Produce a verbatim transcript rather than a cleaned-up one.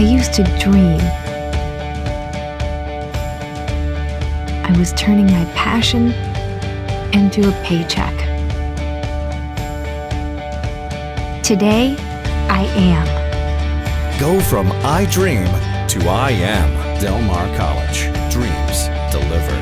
I used to dream. I was turning my passion into a paycheck. Today, I am. Go from I dream to I am. Del Mar College. Dreams delivered.